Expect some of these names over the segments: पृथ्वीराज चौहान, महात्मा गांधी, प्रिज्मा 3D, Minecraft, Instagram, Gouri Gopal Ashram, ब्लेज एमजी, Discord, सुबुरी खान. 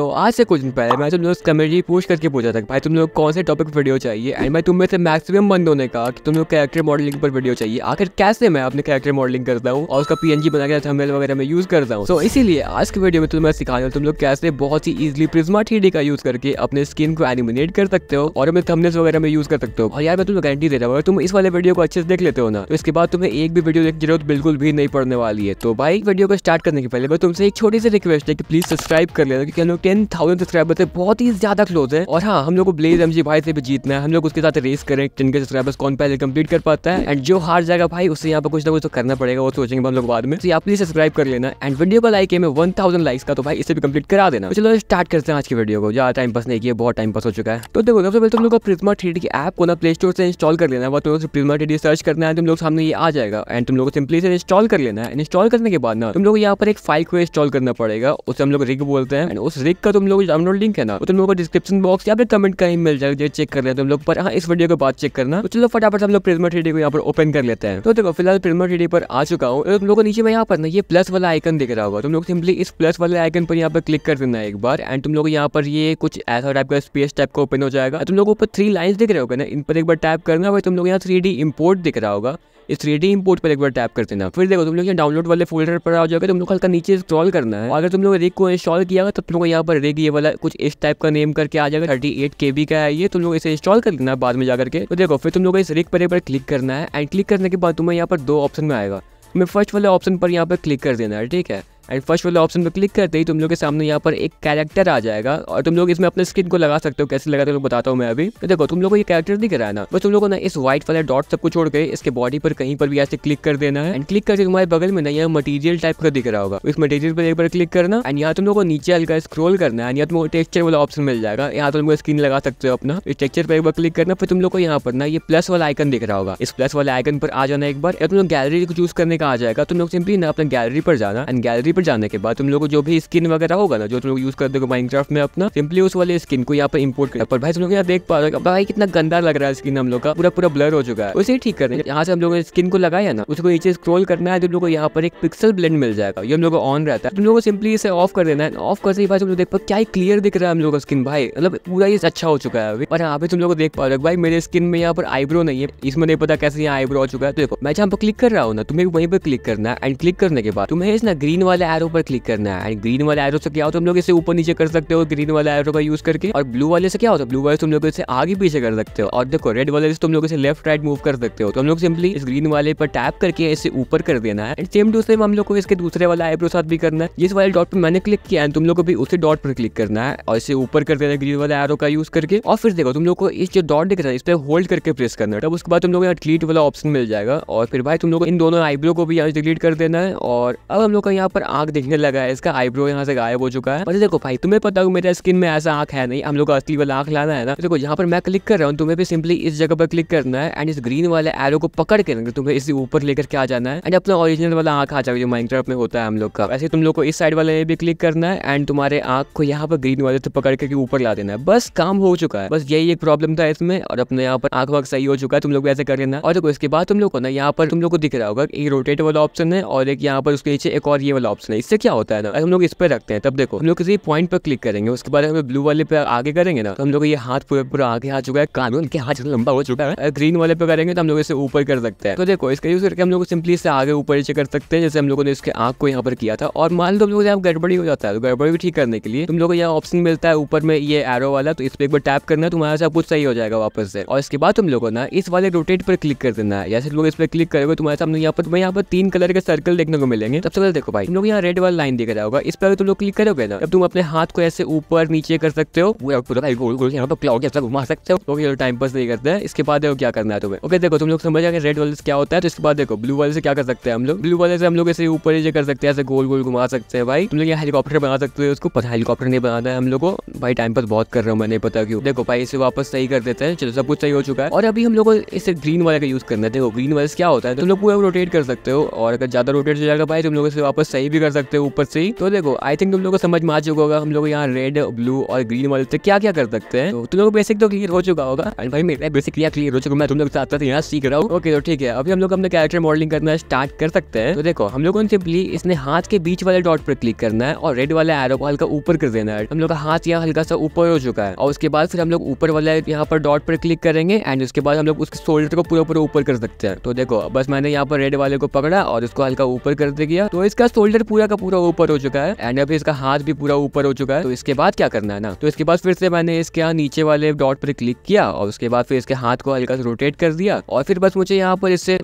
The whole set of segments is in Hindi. तो आज से कुछ दिन पहले मैं तुम लोग इस कमेंट पूछ करके पूछा था भाई तुम लोग कौन से टॉपिक पर वीडियो चाहिए, एंड भाई तुम में से मैक्सिमम बंद होने का कि तुम लोग कैरेक्टर मॉडलिंग पर वीडियो चाहिए। आखिर कैसे मैं अपने कैरेक्टर मॉडलिंग करता हूँ और उसका पीएनजी बना के थंबनेल वगैरह में यूज करता हूँ। तो इसीलिए आज के वीडियो में तुम्हें सिखाने तुम लोग कैसे बहुत ही इजिली प्रिज्मा 3D का यूज करके अपने स्किन को एनिमेट कर सकते हो और अपने थंबनेल्स वगैरह में यूज कर सकते हो। और यार मैं तुम्हें गारंटी दे रहा हूँ अगर तुम इस वाले वीडियो को अच्छे से देख लेते हो ना तो इसके बाद तुम्हें एक भी वीडियो देखने की जरूरत बिल्कुल भी नहीं पड़ने वाली है। तो भाई वीडियो को स्टार्ट करने के पहले मैं तुमसे एक छोटी सी रिक्वेस्ट है कि प्लीज सब्सक्राइब कर लेना क्योंकि हम लोग 10,000 सब्सक्राइबर से बहुत ही ज्यादा क्लोज है। और हाँ, हम लोग को ब्लेज एमजी भाई से भी जीतना है, हम लोग उसके साथ रेस करें 10K सब्सक्राइबर्स कौन पहले कंप्लीट कर पाता है। एंड जो हार जाएगा भाई उसे यहाँ पर कुछ ना कुछ तो करना पड़ेगा, वो सोचेंगे हम लोग बाद में। तो आप प्लीज सब्सक्राइब कर लेना एंड वीडियो का लाइक है 1000 लाइक्स का, तो भाई इसे भी कंप्लीट करा देना। चलो स्टार्ट करते हैं आज की वीडियो को, ज्यादा टाइम पास नहीं किया, बहुत टाइम पास हो चुका है। तो देखो सबसे पहले तुम लोग प्रिज्मा 3D की ऐप को ना प्ले स्टोर से इंस्टॉल कर लेना, वह प्रिज्मा 3D सर्च करना है, तुम लोग सामने ये आ जाएगा एंड तुम लोग सिंपली से इंस्टॉल कर लेना है। इंस्टॉल करने के बाद ना तुम लोग यहाँ पर एक फाइल को इंस्टॉल करना पड़ेगा, उसे हम लोग रिग बोलते हैं। उस रिग का तुम लोग डाउनलोड लिंक है ना तुम लोगों को डिस्क्रिप्शन बॉक्स या फिर कमेंट कहीं मिल जाएगा, चेक कर लेना तुम लोग पर। हाँ, इस वीडियो के बाद चेक करना। तो चलो फटाफट हम लोग प्रिज्मा 3D को यहाँ पर ओपन कर लेते हैं। तो देखो फिलहाल प्रिज्मा 3D पर आ चुका हूँ। तुम लोगों को नीचे में यहाँ पर ना ये प्लस वाला आइकन दिख रहा होगा, तुम लोग सिंपली इस प्लस वाले आइकन पर यहाँ पर क्लिक कर देना एक बार एंड तुम लोग यहाँ पर ये कुछ ऐसा टाइप का स्पेस टाइप का ओपन हो जाएगा। तुम लोगों को ऊपर 3 लाइन्स दिख रहे होगा ना, इन पर एक बार टाइप करना। भाई तुम लोग यहाँ 3D इम्पोर्ट दिख रहा होगा, इस 3D इम्पोर्ट पर एक बार टैप कर देना। फिर देखो तुम लोग यहाँ डाउनलोड वाले फोल्डर पर आ जाओगे, तुम लोग हल्का नीचे स्क्रॉल करना है। अगर तुम लोग रिग को इंस्टॉल किया होगा तो तुम लोग यहाँ पर रिग ये वाला कुछ इस टाइप का नेम करके आ जाएगा, 38 KB का है ये, तुम लोग इसे इंस्टॉल कर लेना बाद में जाकर के। तो देखो फिर तुम लोग इस रिग पर एक बार क्लिक करना है एंड क्लिक करने के बाद तुम्हें यहाँ पर 2 ऑप्शन में आएगा, तुम्हें फर्स्ट वाले ऑप्शन पर यहाँ पर क्लिक कर देना है, ठीक है। एंड फर्स्ट वाले ऑप्शन पर क्लिक करते ही तुम लोग के सामने यहाँ पर एक कैरेक्टर आ जाएगा और तुम लोग इसमें अपने स्किन को लगा सकते हो। कैसे लगाते हो लोग बताता हूँ मैं अभी। तो देखो तुम लोग को ये कैरेक्टर दिख रहा है ना, बस तुम लोगों को ना इस व्हाइट वाले डॉट सबको छोड़ के इसके बॉडी पर कहीं पर भी ऐसे क्लिक कर देना है एंड क्लिक करके तुम्हारे बगल में ना यहाँ मटीरियल टाइप का दिख रहा होगा, इस मटीरियल पर एक बार क्लिक करना एंड यहाँ तुम लोग को नीचे हल्का स्क्रोल करना है। यहाँ तुम लोग टेक्सचर वाला ऑप्शन मिल जाएगा, यहाँ तुम लोग स्किन लगा सकते हो अपना, इस टेक्सचर पर एक बार क्लिक करना। फिर तुम लोग को यहाँ पर ना ये प्लस वाला आइकन दिख रहा होगा, इस प्लस वाले आइकन पर आ जाना एक बार। तुम लोग गैलरी को चूज करने का आ जाएगा, तुम लोग सिंपली ना अपने गैलरी पर जाना एंड गैलरी जाने के बाद तुम लोगों को जो भी स्किन वगैरह होगा ना जो तुम लोग यूज करते हो माइनक्राफ्ट में अपना, सिंपली उस वाले स्किन को यहाँ पर इंपोर्ट करना। पर भाई तुम लोग यहाँ देख पा रहे हो भाई कितना गंदा लग रहा है स्किन, हम लोग का पूरा पूरा ब्लर हो चुका है, उसे ठीक करना है। यहाँ से हम लोगों ने स्किन को लगाया ना, उसको नीचे स्क्रॉल करना है, तुम लोगों को यहाँ पर एक पिक्सल ब्लेंड मिल जाएगा, ये हम लोग ऑन रहता है, तुम लोगों को सिंपली इसे ऑफ कर देना है। ऑफ करते ही भाई तुम लोग देख पा क्या क्लियर दिख रहा है हम लोग का स्किन, भाई मतलब पूरा ये अच्छा हो चुका है। और यहाँ पे तुम लोग देख पा रहे हो भाई मेरे स्किन में यहाँ पर आईब्रो नहीं है, इसमें नहीं पता कैसे यहाँ आईब्रो हो चुका है। देखो मैं जहाँ पर क्लिक कर रहा हूँ ना तुम्हें वहीं पर क्लिक करना है एंड क्लिक करने के बाद तुम्हें इस ना ग्रीन वाले एरो पर क्लिक करना है। ग्रीन वाले एरो से क्या हो तुम लोग इसे ऊपर नीचे कर सकते हो ग्रीन वाले एरो का यूज करके, और ब्लू वाले से क्या होता है ब्लू वाले तुम लोग इसे आगे पीछे कर सकते हो, और देखो रेड वाले से तुम लोग इसे लेफ्ट राइट मूव कर सकते हो। तो हम लोग सिंपली इस ग्रीन वाले पर टैप करके इसे ऊपर कर देना है एंड सेम टू सेम हम लोग को इसके दूसरे वाला आईब्रो साथ भी करना है। जिस वाले डॉट पर मैंने क्लिक किया है तुम लोग को भी उसी डॉट पर क्लिक करना है और इसे ऊपर कर देना है ग्रीन वाले एरो का यूज करके। और फिर देखो तुम लोग को इस जो डॉट दिख रहा है इस पर होल्ड करके प्रेस करना है, तब उसके बाद तुम लोग यहाँ डिलीट वाला ऑप्शन मिल जाएगा और फिर भाई तुम लोग इन दोनों आईब्रो को भी यहाँ डिलीट कर देना है। और अब हम लोग का यहाँ पर आंख दिखने लगा है, इसका आईब्रो यहाँ से गायब हो चुका है। पर देखो भाई तुम्हें पता हो मेरा स्किन में ऐसा आंख है नहीं, हम लोग असली वाला आंख लाना है ना। देखो यहाँ पर मैं क्लिक कर रहा हूँ, तुम्हें भी सिंपली इस जगह पर क्लिक करना है एंड इस ग्रीन वाले एरो को पकड़ कर तुम्हें इसे ऊपर लेकर के आ जाना है एंड अपना ओरिजिनल वाला आंख आ जाएगा जो माइनक्राफ्ट में होता है हम लोग का। वैसे तुम लोग को इस साइड वाले में भी क्लिक करना है एंड तुम्हारे आंख को यहाँ पर ग्रीन वाले से पकड़ करके ऊपर ला देना है, बस काम हो चुका है। बस यही एक प्रॉब्लम था इसमें और अपने यहाँ पर आंख वाख सही हो चुका है, तुम लोग ऐसे कर लेना। और देखो इसके बाद तुम लोग को ना यहाँ पर तुम लोग को दिख रहा होगा एक रोटेट वाला ऑप्शन है और एक यहाँ पर उसके नीचे एक और ये वाला ऑप्शन है। इससे क्या होता है ना हम लोग इस पर रखते हैं, तब देखो हम लोग किसी पॉइंट पर क्लिक करेंगे, उसके बाद हम ब्लू वाले पे आगे करेंगे ना तो हम लोग ये हाथ पूरा पूरा आगे आ चुका है, कान उनके हाथ लंबा हो चुका है। ग्रीन वाले पे करेंगे तो हम लोग इसे ऊपर कर सकते हैं। तो देखो इसका यूज करके हम लोग सिंपली इसे आगे ऊपर नीचे कर सकते हैं, जैसे हम लोगों ने इसके आंख को यहाँ पर किया था। और मान लो हम लोग यहाँ गड़बड़ी हो जाता है तो गड़बड़ी ठीक करने के लिए तुम लोग यहाँ ऑप्शन मिलता है ऊपर में ये एरो वाला, तो इस पर एक बार टैप करना है, तुम्हारा सब कुछ सही हो जाएगा वापस से। और इसके बाद तुम लोगों ना इस वाले रोटेट पर क्लिक कर देना है, जैसे लोग इस पर क्लिक करोगे तुम्हारे सामने यहाँ पर 3 कलर के सर्कल देखने को मिलेंगे। सबसे पहले देखो भाई तुम लोग यहाँ रेड वाला लाइन दिख रहा होगा, इस पर तुम लोग क्लिक करोगे ना अब तुम अपने हाथ को ऐसे ऊपर नीचे कर सकते हो, पूरा भाई गोल गोल यहाँ पर क्लाउड जैसा घुमा सकते हो। ओके टाइम पास नहीं करते हैं, इसके बाद देखो क्या करना है तुम्हें। ओके देखो तुम लोग समझ जाएंगे रेड वाले से क्या होता है, तो इसके बाद देखो ब्लू वाले से क्या कर सकते हैं हम लोग, ब्लू वाले से हम लोग ऐसे ऊपर नीचे कर सकते हैं, ऐसे गोल गोल घुमा सकते हैं। भाई तुम लोग यहाँ हेलीकॉप्टर बना सकते हो, उसको पता हेलीकॉप्टर नहीं बनाना है हम लोग को, भाई टाइम पास बहुत कर रहा हूँ मैं नहीं पता क्यों। देखो भाई इसे वापस सही कर देते हैं, चलो सब कुछ सही हो चुका है। और अभी हम लोग इसे ग्रीन वाले का यूज करना है, देखो ग्रीन वाले से क्या होता है तुम लोग पूरा रोटेट कर सकते हो और अगर ज्यादा रोटेट हो जाएगा भाई तुम लोग इसे वापस सही भी भी कर सकते हो ऊपर से ही। तो देखो आई थिंक तुम लोगों को समझ में आ चुका होगा हम लोग यहाँ रेड, ब्लू और ग्रीन वाले से क्या क्या कर सकते हैं। तो तुम लोग बेसिक तो क्लियर हो चुका होगा एंड भाई मेरा बेसिक क्लियर हो चुका, मैं तुम लोग साथ साथ यहाँ सीख रहा हूँ। ओके तो ठीक है, अभी हम लोग अपने कैरेक्टर मॉडलिंग करना स्टार्ट कर सकते हैं। तो देखो हम लोगों ने सिंपली इसने हाथ के बीच वाले डॉट पर क्लिक करना है और रेड वाला एरो को हल्का ऊपर कर देना है। हम लोग का हाथ यहाँ हल्का सा ऊपर हो चुका है और उसके बाद फिर हम लोग ऊपर वाला यहाँ पर डॉट पर क्लिक करेंगे एंड उसके बाद हम लोग उसके शोल्डर को पूरा पूरा ऊपर कर सकते हैं। तो देखो बस मैंने यहाँ पर रेड वाले को पकड़ा और इसको हल्का ऊपर कर दिया तो इसका शोल्डर पूरा का पूरा ऊपर हो चुका है एंड अभी इसका हाथ भी पूरा ऊपर हो चुका है। तो इसके बाद क्या करना है ना, तो इसके बाद फिर से मैंने इसके यहाँ नीचे वाले डॉट पर क्लिक किया और उसके बाद फिर इसके हाथ को हल्का रोटेट कर दिया और फिर बस मुझे यहाँ पर इससे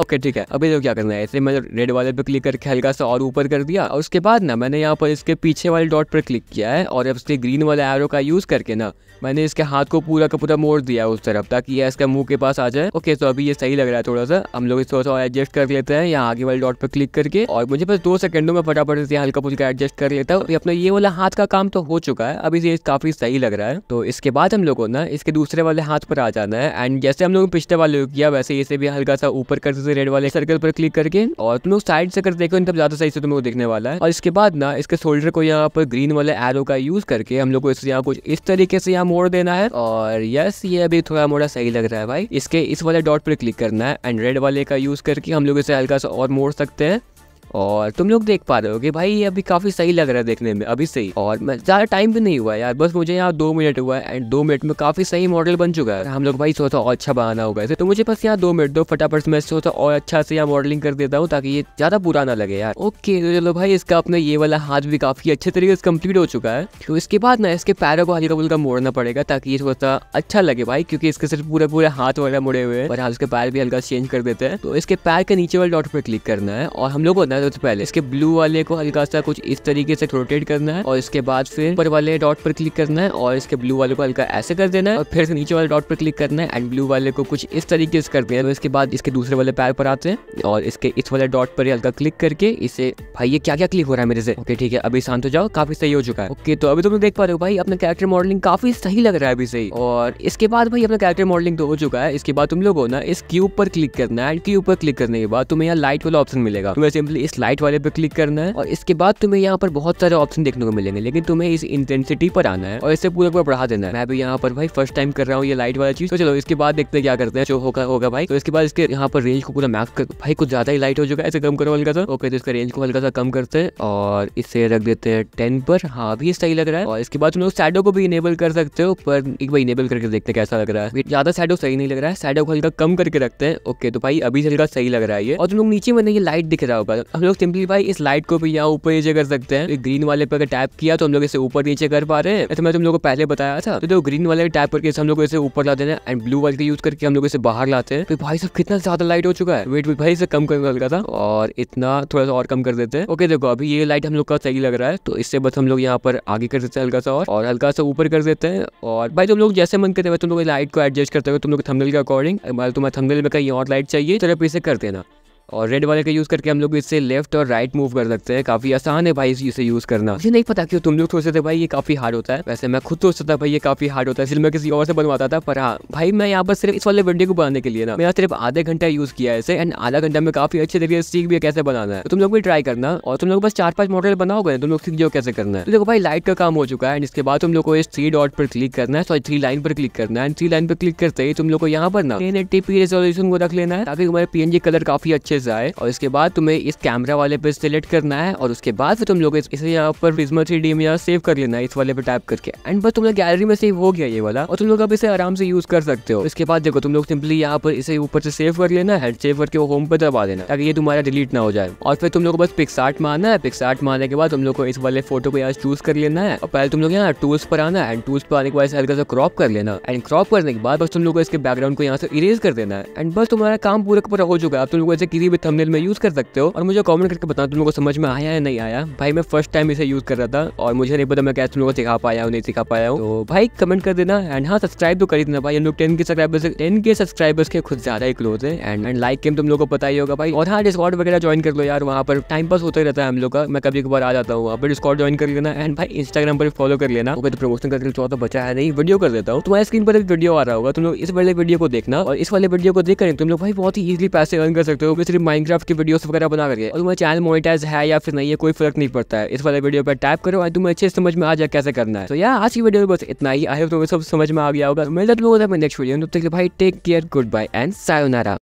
ओके ठीक है। अभी तो क्या करना है, इससे मैंने रेड वाले पर क्लिक करके हल्का सा और ऊपर कर दिया और उसके बाद ना मैंने यहाँ पर इसके पीछे वाले डॉट पर क्लिक किया है और अब इसके ग्रीन वाले एरो का यूज करके ना मैंने इसके हाथ को पूरा का पूरा मोड़ दिया उस तरफ ताकि यह इसका मुंह के पास आ जाए। ओके तो अभी ये सही लग रहा है थोड़ा सा, हम लोग थोड़ा सा एडजस्ट कर लेते हैं यहाँ आगे वाले डॉट पर क्लिक करके और मुझे बस 2 सेकंडों में फटाफट से हल्का फुल्का एडजस्ट कर लेता हूँ। अपना ये वाला हाथ का काम तो हो चुका है, अभी ये काफी सही लग रहा है। तो इसके बाद हम लोगों ना इसके दूसरे वाले हाथ पर आ जाना है एंड जैसे हम लोगों ने पिछले वाले किया वैसे इसे भी हल्का सा ऊपर करते रेड वाले सर्कल पर क्लिक करके और तुम लोग साइड से कर देखो इन तब ज्यादा सही से तुम लोग देखने वाला है। और इसके बाद ना इसके शोल्डर को यहाँ पर ग्रीन वाले एरो का यूज करके हम लोग को इस यहाँ कुछ इस तरीके से यहाँ मोड़ देना है और यस ये अभी थोड़ा मोड़ा सही लग रहा है भाई। इसके इस वाले डॉट पर क्लिक करना है एंड रेड वाले का यूज करके हम लोग इसे हल्का सा और मोड़ सकते हैं और तुम लोग देख पा रहे हो कि भाई ये अभी काफी सही लग रहा है देखने में अभी सही। और ज्यादा टाइम भी नहीं हुआ यार, बस मुझे यहाँ 2 मिनट हुआ है एंड 2 मिनट में काफी सही मॉडल बन चुका है। हम लोग भाई सोचा और अच्छा बनाना होगा इसे, तो मुझे बस यहाँ 2 मिनट दो, फटाफट मैं सोचा और अच्छा से यहाँ मॉडलिंग कर देता हूँ ताकि ये ज्यादा बुरा ना लगे यार। ओके तो चलो भाई इसका अपना ये वाला हाथ भी काफी अच्छे तरीके से कम्प्लीट हो चुका है। तो इसके बाद ना इसके पैरों को हल्का फुल्का मोड़ना पड़ेगा ताकि ये थोड़ा सा अच्छा लगे भाई, क्योंकि इसके सिर्फ पूरे पूरे हाथ वगैरह मुड़े हुए हैं। और हम इसके पैर भी हल्का चेंज कर देते हैं। तो इसके पैर के नीचे वाले डॉट पर क्लिक करना है और हम लोगों तो पहले इसके ब्लू वाले को हल्का सा कुछ इस तरीके से रोटेट करना है और इसके बाद फिर ऊपर वाले डॉट पर क्लिक करना है और इसके ब्लू वाले को हल्का ऐसे कर देना है और फिर नीचे वाले डॉट पर क्लिक करना है एंड ब्लू वाले को कुछ इस तरीके से कर देना है। तो इसके बाद इसके दूसरे वाले पैर पर आते हैं और इसके इस वाले डॉट पर हल्का क्लिक करके इसे भाई ये क्या क्या क्लिक हो रहा है मेरे से। ओके ठीक है अभी शांत हो जाओ, काफी सही हो चुका है। ओके तो अभी तुम देख पा रहे हो भाई अपना कैरेक्टर मॉडलिंग काफी सही लग रहा है अभी सही। और इसके बाद भाई अपना कैरेक्टर मॉडलिंग तो हो चुका है। इसके बाद तुम लोगों ना इस क्यूब पर क्लिक करना है एंड क्यूब पर क्लिक करने के बाद तुम्हें यहाँ लाइट वाला ऑप्शन मिलेगा, तुम्हें सिंपली इस लाइट वाले पे क्लिक करना है और इसके बाद तुम्हें यहाँ पर बहुत सारे ऑप्शन देखने को मिलेंगे, लेकिन तुम्हें इस इंटेंसिटी पर आना है और इसे पूरा पूरा बढ़ा देना है। मैं भी यहाँ पर भाई फर्स्ट टाइम कर रहा हूँ ये लाइट वाला चीज। तो चलो इसके बाद देखते हैं क्या करते हैं, जो होगा होगा भाई। तो इसके बाद इसके यहाँ पर रेंज को पूरा मैक्स कर, भाई कुछ ज्यादा ही लाइट हो चुका है, ऐसे कम करो हल्का सा। ओके तो इसका रेंज को हल्का सा कम करते हैं और इसे रख देते हैं 10 पर। हाँ भी सही लग रहा है। और इसके बाद तुम लोग शैडो को भी इनेबल कर सकते हो, पर एक बार इनेबल करके देखते हैं कैसा लग रहा है। ज्यादा शैडो सही नहीं लग रहा है, शैडो को हल्का कम करके रखते हैं। ओके तो भाई अभी हल्का सही लग रहा है ये। और तुम लोग नीचे में ये लाइट दिख रहा होगा, हम लोग सिंपली भाई इस लाइट को भी यहाँ ऊपर नीचे कर सकते हैं। तो ग्रीन वाले पर अगर टैप किया तो हम लोग इसे ऊपर नीचे कर पा रहे हैं, ऐसे मैं तुम लोगों को पहले बताया था। तो देखो ग्रीन वाले टैप करके हम लोग इसे ऊपर ला देना एंड ब्लू वाले का यूज करके हम लोग इसे बाहर लाते हैं। तो भाई सब कितना ज्यादा लाइट हो चुका है। वेट वेट भाई इसे कम करने लगा था और इतना थोड़ा सा और कम कर देते हैं। ओके देखो अभी ये लाइट हम लोग का सही लग रहा है। तो इससे बस हम लोग यहाँ पर आगे कर देते हैं हल्का सा और हल्का सा ऊपर कर देते हैं। और भाई तुम लोग जैसे मन करते हैं तुम लोग लाइट को एडजस्ट करते हो तुम लोग थंबनेल के अकॉर्डिंग। तुम्हारे थंबनेल में कहीं और लाइट चाहिए तरफ इसे कर देना। और रेड वाले का यूज करके हम लोग इससे लेफ्ट और राइट मूव कर सकते हैं। काफी आसान है भाई इसे यूज करना। मुझे नहीं पता क्यों तुम लोग सोचते थे भाई ये काफी हार्ड होता है, वैसे मैं खुद सोचता था भाई ये काफी हार्ड होता है, इसलिए मैं किसी और से बनवाता था। पर हाँ भाई मैं यहाँ पर सिर्फ इस वाले वीडियो को बनाने के लिए ना मैं सिर्फ आधे घंटा यूज किया इसे एंड आधा घंटा में काफी अच्छे तरीके से सीख भी कैसे बनाना है। तो तुम लोग भी ट्राई करना और तुम लोग बस 4-5 मॉडल बनाओगे तुम लोग सीख जाओ कैसे करना है। तो देखो भाई लाइट का काम हो चुका है एंड इसके बाद तुम लोग को इस 3 डॉट पर क्लिक करना है, सॉरी 3 लाइन पर क्लिक करना है एंड 3 लाइन पर क्लिक करते ही तुम लोग को यहाँ पर ना 1080p रेजोल्यूशन को रख लेना है ताकि तुम्हारे PNG कलर काफी अच्छे आए। और इसके बाद तुम्हें इस कैमरा वाले पे सिलेक्ट करना है और उसके बाद फिर तुम लोग इसे यहाँ पर प्रिज्मा 3D में यहाँ सेव कर लेना है इस वाले पे टैप करके एंड बस तुम लोग गैलरी में सेव हो गया ये वाला और तुम लोग अब इसे आराम से यूज कर सकते हो। इसके बाद देखो तुम लोग सिंपली यहाँ पर इसे ऊपर से सेव कर लेना है, सेव करके वो होम पे दबा देना ताकि ये तुम्हारा डिलीट ना हो जाए। और फिर तुम लोग बस पिक्सार्ट में आना है, पिक्सार्ट में आने के बाद तुम लोग को इस वाले फोटो को यहाँ चूज कर लेना है और पहले तुम लोग यहाँ टूल्स पर आना है एंड टूल्स पर आने के बाद हल्का सा क्रॉप कर लेना एंड क्रॉप करने के बाद बस तुम लोग इसके बैकग्राउंड को यहाँ से इरेज कर देना है एंड बस तुम्हारा काम पूरा पूरा हो चुका है। तुम लोग किसी भी थंबनेल में यूज कर सकते हो और मुझे कमेंट करके बताना तुम लोगों को समझ में आया या नहीं आया। भाई मैं फर्स्ट टाइम इसे यूज कर रहा था और मुझे नहीं पता मैं कैसे तुम लोगों को सिखा पाया हूँ नहीं सिखा पाया हूँ। तो भाई कमेंट कर देना एंड हाँ सब्सक्राइब तो कर देना भाई, हम लोग 10K सब्सक्राइबर्स के खुद ज्यादा ही क्लोज है एंड लाइक गेम तुम लोगों को पता ही होगा भाई। और हाँ डिस्कॉर्ड वगैरह ज्वाइन कर लो यार, वहाँ पर टाइम पास होता ही रहता है हम लोग का, मैं कभी कभार आ जाता हूँ वहाँ पर, डिस्कॉर्ड ज्वाइन कर लेना एंड भाई इंस्टाग्राम पर फॉलो कर लेना। तो प्रमोशन करके चौथा बचा है नहीं वीडियो कर देता हूँ, तुम्हारे स्क्रीन पर वीडियो आ रहा होगा तुम लोग इस वाले वीडियो को देखना और इस वाले वीडियो को देख कर तुम लोग भाई बहुत ही ईजिली पैसे अर्न कर सकते हो। सिर्फ माइनक्राफ्ट की वीडियोस वगैरह बना करके, और तुम्हारा चैनल मोनेटाइज है या फिर नहीं है कोई फर्क नहीं पड़ता है। इस वाले वीडियो पर टाइप करो और तुम्हें अच्छे समझ में आ जाए कैसे करना है। तो यार आज की वीडियो में बस इतना ही। आई होप तुम्हें सब समझ में आ गया होगा। मिलते हैं नेक्स्ट वीडियो में, तब तक भाई take care, good bye and sayonara.